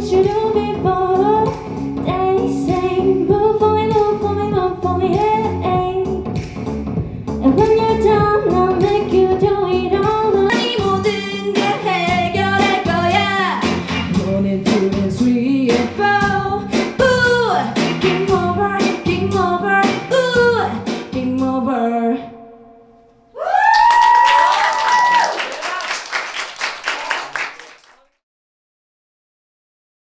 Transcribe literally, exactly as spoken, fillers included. things you do before. They say, move for me, move for me, move for me, hey, hey. And when you're done, I'll make you do it all. 이 모든 게 해결할 거야. 너네 둘